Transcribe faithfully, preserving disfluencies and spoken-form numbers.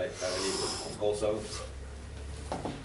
I, I would need to go south.